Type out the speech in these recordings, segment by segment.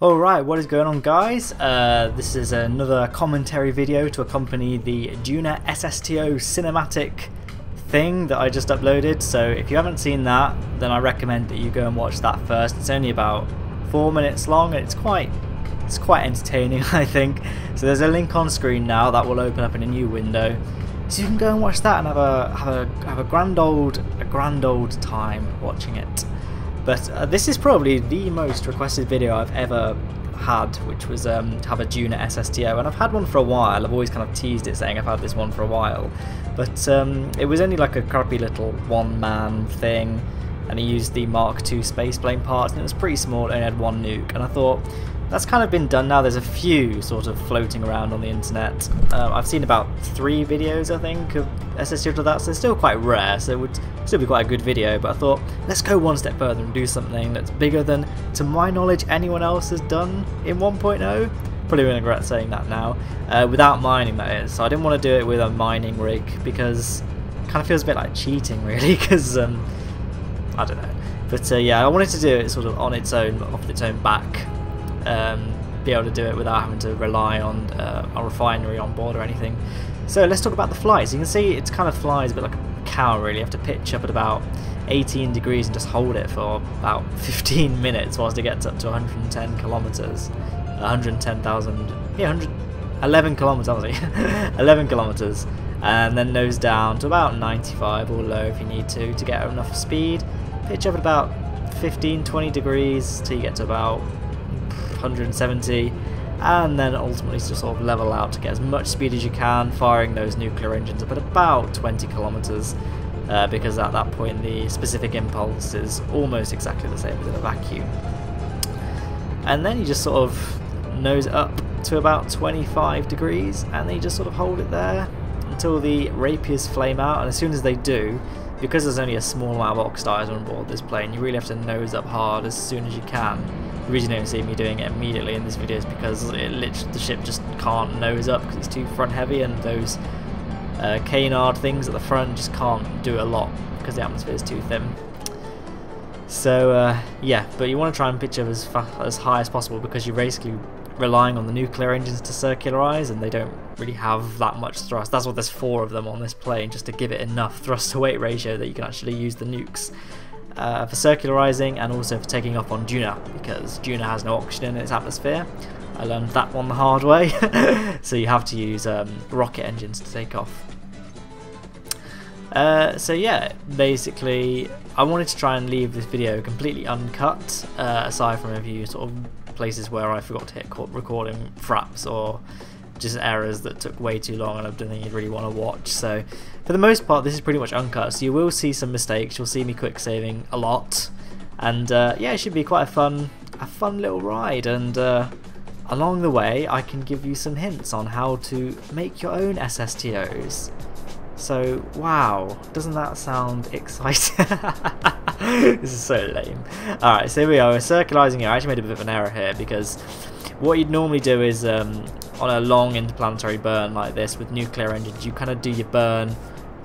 Alright, what is going on, guys? This is another commentary video to accompany the Duna SSTO cinematic thing that I just uploaded. So if you haven't seen that, then I recommend that you go and watch that first. It's only about 4 minutes long and it's quite entertaining, I think. So there's a link on screen now that will open up in a new window. So you can go and watch that and have a grand old time watching it. But this is probably the most requested video I've ever had, which was to have a Duna SSTO, and I've had one for a while. I've always kind of teased it, saying I've had this one for a while, but it was only like a crappy little one-man thing, and he used the Mark II spaceplane parts, and it was pretty small, and it had one nuke, and I thought, that's kind of been done now. There's a few sort of floating around on the internet. I've seen about 3 videos, I think, of SSTO to that, so it's still quite rare, so it would still be quite a good video, but I thought, let's go one step further and do something that's bigger than, to my knowledge, anyone else has done in 1.0. Probably regret saying that now, without mining, that is. So I didn't want to do it with a mining rig, because it kind of feels a bit like cheating, really, because, I don't know. But yeah, I wanted to do it sort of on its own, off its own back. Be able to do it without having to rely on a refinery on board or anything. So let's talk about the flight. So you can see it kind of flies a bit like a cow, really. You have to pitch up at about 18 degrees and just hold it for about 15 minutes whilst it gets up to 110 kilometers. 110,000, yeah, 111 kilometers, obviously. 11 kilometers, and then nose down to about 95 or low if you need to get enough speed. Pitch up at about 15, 20 degrees till you get to about 170, and then ultimately just sort of level out to get as much speed as you can, firing those nuclear engines up at about 20 kilometers, because at that point the specific impulse is almost exactly the same as in a vacuum. And then you just sort of nose up to about 25 degrees, and then you just sort of hold it there until the rapiers flame out. And as soon as they do, because there's only a small amount of oxidizer on board this plane, you really have to nose up hard as soon as you can. The reason you don't see me doing it immediately in this video is because it literally, the ship just can't nose up because it's too front heavy, and those canard things at the front just can't do a lot because the atmosphere is too thin. So yeah, but you want to try and pitch up as high as possible, because you're basically relying on the nuclear engines to circularize, and they don't really have that much thrust. That's what there's 4 of them on this plane, just to give it enough thrust to weight ratio that you can actually use the nukes. For circularizing, and also for taking off on Duna, because Duna has no oxygen in its atmosphere. I learned that one the hard way. So you have to use rocket engines to take off. So yeah, basically I wanted to try and leave this video completely uncut, aside from a few sort of places where I forgot to hit recording fraps or just errors that took way too long and I don't think you'd really want to watch. So for the most part, this is pretty much uncut, so you will see some mistakes, you'll see me quick saving a lot, and yeah, it should be quite a fun little ride. And along the way I can give you some hints on how to make your own SSTOs. So wow, doesn't that sound exciting? This is so lame. Alright, so here we are, we're circularizing it. I actually made a bit of an error here, because what you'd normally do is on a long interplanetary burn like this with nuclear engines, you kind of do your burn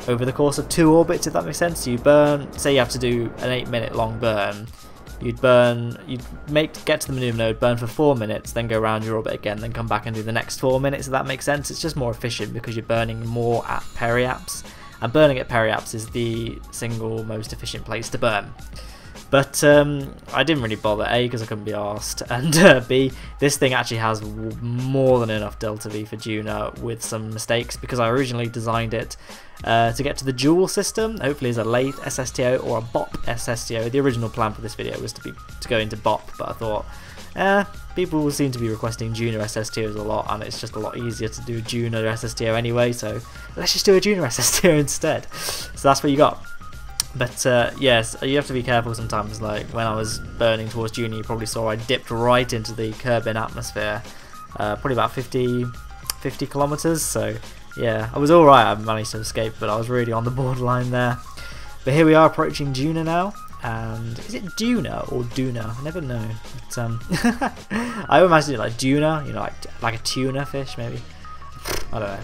over the course of 2 orbits, if that makes sense. So you burn, say you have to do an 8-minute long burn, you'd get to the maneuver node, burn for 4 minutes, then go around your orbit again, then come back and do the next 4 minutes, if that makes sense. It's just more efficient because you're burning more at periaps, and burning at periaps is the single most efficient place to burn. But I didn't really bother, A, because I couldn't be arsed, and B, this thing actually has more than enough delta V for Duna with some mistakes, because I originally designed it to get to the dual system, hopefully as a late SSTO or a Bop SSTO. The original plan for this video was to go into Bop, but I thought, people seem to be requesting Duna SSTOs a lot, and it's just a lot easier to do a Duna SSTO anyway, so let's just do a Duna SSTO instead. So that's what you got. But yes, you have to be careful sometimes. Like when I was burning towards Duna, you probably saw I dipped right into the Kerbin atmosphere, probably about 50 kilometers. So yeah, I was all right. I managed to escape, but I was really on the borderline there. But here we are approaching Duna now. And is it Duna or Duna? I never know. But, I imagine it like Duna, you know, like a tuna fish maybe. I don't know.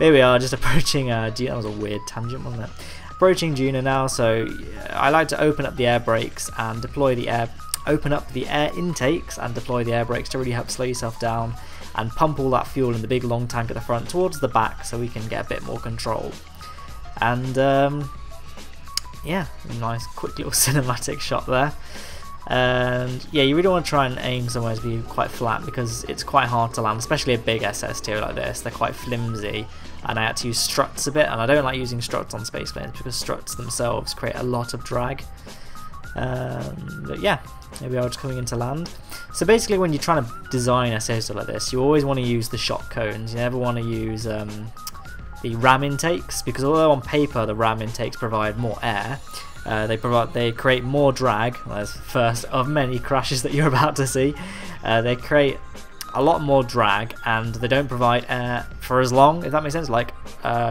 Here we are, just approaching Duna. That was a weird tangent, wasn't it? Approaching Duna now, so I like to open up the air brakes and deploy the air open up the air intakes and deploy the air brakes to really help slow yourself down and pump all that fuel in the big long tank at the front towards the back so we can get a bit more control. And yeah, a nice quick little cinematic shot there. And yeah, you really want to try and aim somewhere to be quite flat because it's quite hard to land, especially a big SSTO like this. They're quite flimsy and I had to use struts a bit, and I don't like using struts on space planes because struts themselves create a lot of drag. But yeah, there we are, just coming into land. So basically when you're trying to design SSTO like this, you always want to use the shock cones. You never want to use the ram intakes, because although on paper the ram intakes provide more air, they create more drag. That's the first of many crashes that you're about to see. They create a lot more drag and they don't provide air for as long, if that makes sense. Like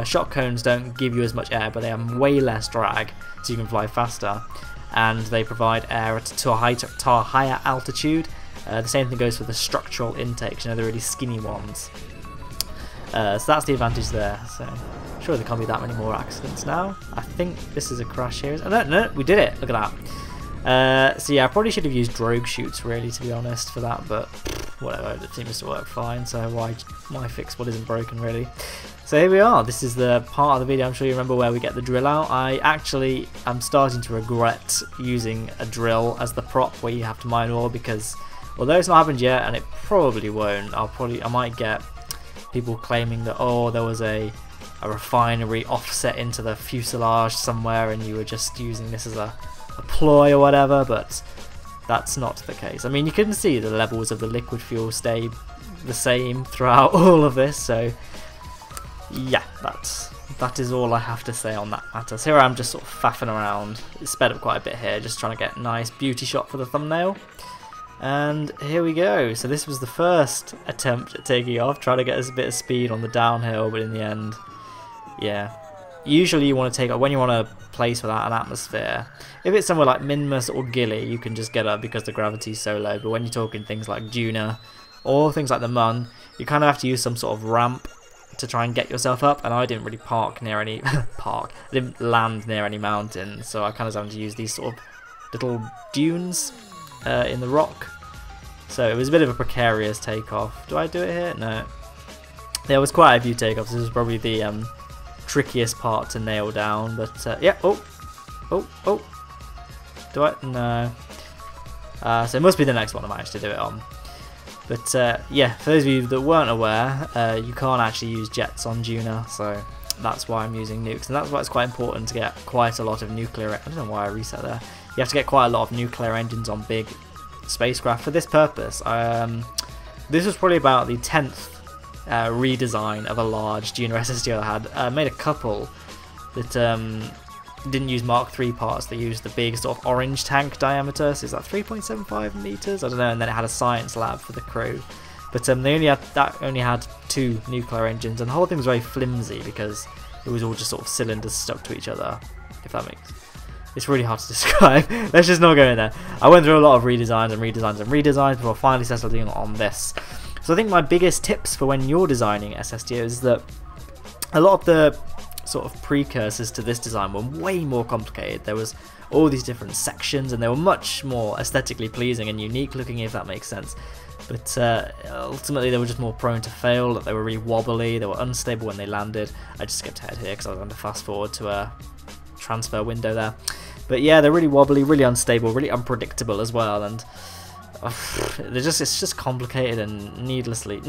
shock cones don't give you as much air, but they have way less drag so you can fly faster, and they provide air to a higher altitude. The same thing goes for the structural intakes, you know, the really skinny ones. So that's the advantage there. So sure, there can't be that many more accidents now. I think this is a crash here. Oh, no, we did it. Look at that. So yeah, I probably should have used drogue chutes really, to be honest, for that, but whatever, it seems to work fine, so why fix what isn't broken, really? So here we are. This is the part of the video, I'm sure you remember, where we get the drill out. I actually am starting to regret using a drill as the prop where you have to mine ore, because although it's not happened yet, and it probably won't, I might get people claiming that, oh, there was a refinery offset into the fuselage somewhere and you were just using this as a ploy or whatever, but that's not the case. I mean, you can see the levels of the liquid fuel stay the same throughout all of this, so yeah, that is all I have to say on that matter. So here I am just sort of faffing around. It's sped up quite a bit here, just trying to get a nice beauty shot for the thumbnail. And here we go. So this was the first attempt at taking off, trying to get us a bit of speed on the downhill, but in the end, yeah, usually you want to take off when you want a place without an atmosphere. If it's somewhere like Minmus or Gilly, you can just get up because the gravity's so low, but when you're talking things like Duna or things like the Mun, you kind of have to use some sort of ramp to try and get yourself up, and I didn't really park near any I didn't land near any mountains, so I kind of had to use these sort of little dunes in the rock, so it was a bit of a precarious takeoff. Do I do it here? No. There was quite a few takeoffs. This was probably the trickiest part to nail down, but yeah. Oh, do I? No. So it must be the next one I managed to do it on. But yeah, for those of you that weren't aware, you can't actually use jets on Juno, so that's why I'm using nukes, and that's why it's quite important to get quite a lot of nuclear. I don't know why I reset there. You have to get quite a lot of nuclear engines on big spacecraft for this purpose. This was probably about the 10th redesign of a large Juno SSTO I had. I made a couple that didn't use Mark III parts. They used the big sort of orange tank diameter, so is that 3.75 meters? I don't know. And then it had a science lab for the crew, but they only had two nuclear engines, and the whole thing was very flimsy because it was all just sort of cylinders stuck to each other. If that makes, it's really hard to describe. Let's just not go in there. I went through a lot of redesigns and redesigns and redesigns before finally settling on this. So I think my biggest tips for when you're designing SSTO is that a lot of the sort of precursors to this design were way more complicated. There was all these different sections and they were much more aesthetically pleasing and unique looking, if that makes sense. But ultimately they were just more prone to fail, that they were really wobbly, they were unstable when they landed. I just skipped ahead here because I was going to fast forward to a transfer window there. But yeah, they're really wobbly, really unstable, really unpredictable as well, and it's just complicated and needlessly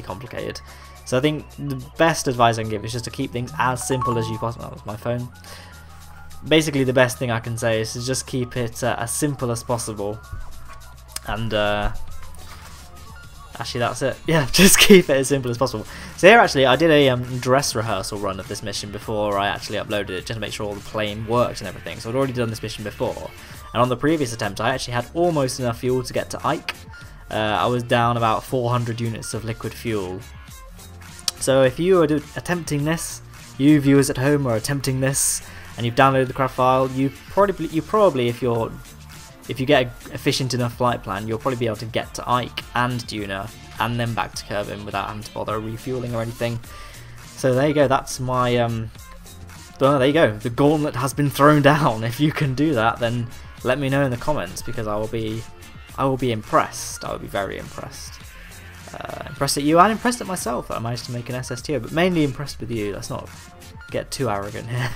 complicated. So I think the best advice I can give is just to keep things as simple as you possibly. That was my phone. Basically, the best thing I can say is to just keep it as simple as possible. And actually, that's it. Yeah, just keep it as simple as possible. So here, actually, I did a dress rehearsal run of this mission before I actually uploaded it, just to make sure all the plane worked and everything. So I'd already done this mission before. And on the previous attempt, I actually had almost enough fuel to get to Ike. I was down about 400 units of liquid fuel. So if you are attempting this, you viewers at home are attempting this, and you've downloaded the craft file, you probably, if you get an efficient enough flight plan, you'll probably be able to get to Ike and Duna, and then back to Kerbin without having to bother refueling or anything. So there you go. That's my well, there you go. The gauntlet has been thrown down. If you can do that, then let me know in the comments, because I will be I will be impressed. I will be very impressed. Impressed at you and impressed at myself that I managed to make an SSTO, but mainly impressed with you. Let's not get too arrogant here.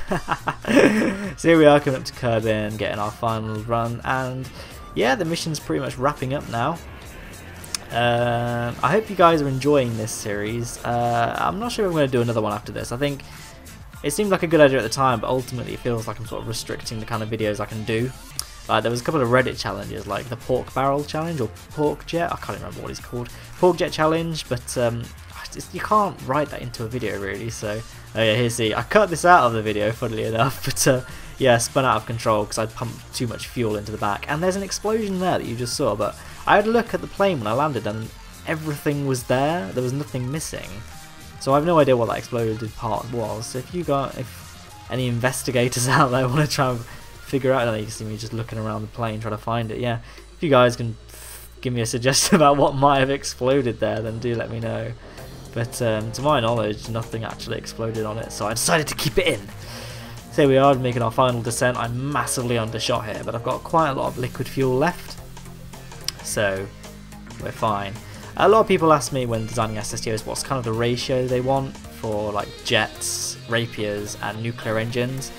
So here we are, coming up to Kerbin, getting our final run, and yeah, the mission's pretty much wrapping up now. I hope you guys are enjoying this series. I'm not sure if I'm going to do another one after this. I think it seemed like a good idea at the time, but ultimately it feels like I'm sort of restricting the kind of videos I can do. There was a couple of Reddit challenges, like the pork barrel challenge or pork jet. I can't remember what it's called. Pork jet challenge, but you can't write that into a video really. So yeah, here's the. I cut this out of the video, funnily enough, but yeah, spun out of control because I pumped too much fuel into the back. And there's an explosion there that you just saw, but I had a look at the plane when I landed and everything was there. There was nothing missing. So I have no idea what that exploded part was. So if you got, if any investigators out there want to try and figure out, you can see me just looking around the plane trying to find it. Yeah, if you guys can give me a suggestion about what might have exploded there, then do let me know. But to my knowledge, nothing actually exploded on it, so I decided to keep it in. So here we are, making our final descent. I'm massively undershot here, but I've got quite a lot of liquid fuel left, so we're fine. A lot of people ask me when designing SSTOs what's kind of the ratio they want for like jets, rapiers and nuclear engines.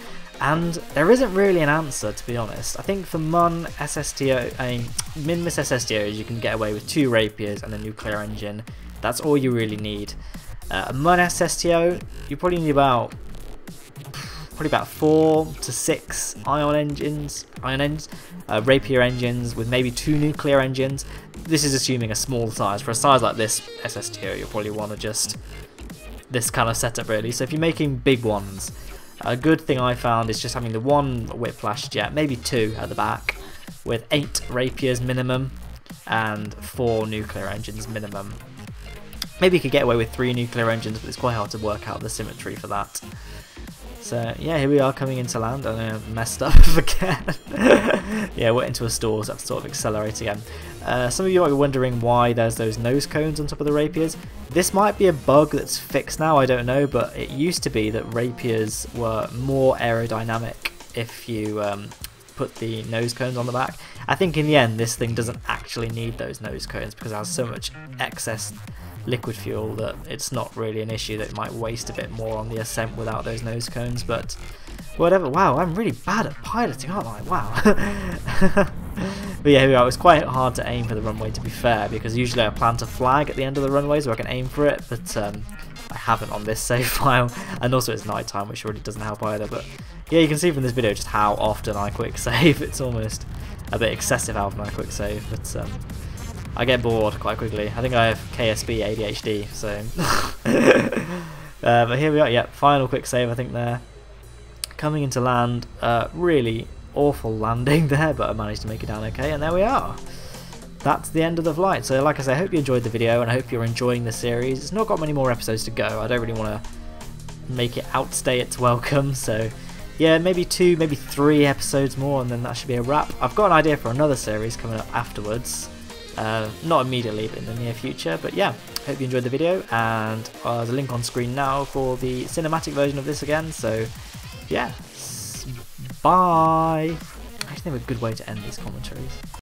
And there isn't really an answer, to be honest. I think for Minmus SSTOs, you can get away with 2 rapiers and a nuclear engine. That's all you really need. A Mun SSTO, you probably need about 4 to 6 ion engines, rapier engines with maybe 2 nuclear engines. This is assuming a small size. For a size like this SSTO, you'll probably want to just this kind of setup really. So if you're making big ones, a good thing I found is just having the 1 whiplash jet, maybe 2 at the back, with 8 rapiers minimum and 4 nuclear engines minimum. Maybe you could get away with 3 nuclear engines, but it's quite hard to work out the symmetry for that. So yeah, here we are coming into land, and I messed up again. Yeah, we're into a stall, so I have to sort of accelerate again. Some of you might be wondering why there's those nose cones on top of the rapiers. This might be a bug that's fixed now, I don't know, but it used to be that rapiers were more aerodynamic if you put the nose cones on the back. I think in the end this thing doesn't actually need those nose cones because it has so much excess liquid fuel that it's not really an issue, that it might waste a bit more on the ascent without those nose cones, but whatever. Wow, I'm really bad at piloting, aren't I? Wow. But yeah, here we are. It was quite hard to aim for the runway, to be fair, because usually I plant a flag at the end of the runway so I can aim for it, but I haven't on this save file, and also it's night time, which really doesn't help either. But yeah, you can see from this video just how often I quick save. It's almost a bit excessive how often I quick save, but I get bored quite quickly. I think I have KSP ADHD, so but here we are. Yep, final quick save I think there. Coming into land, really awful landing there, but I managed to make it down okay, and there we are. That's the end of the flight. So like I say, I hope you enjoyed the video and I hope you're enjoying the series. It's not got many more episodes to go. I don't really want to make it outstay its welcome, so yeah, maybe 2, maybe 3 episodes more and then that should be a wrap. I've got an idea for another series coming up afterwards. Not immediately, but in the near future. But yeah, hope you enjoyed the video, and there's a link on screen now for the cinematic version of this again. So yeah, bye. I actually think of a good way to end these commentaries.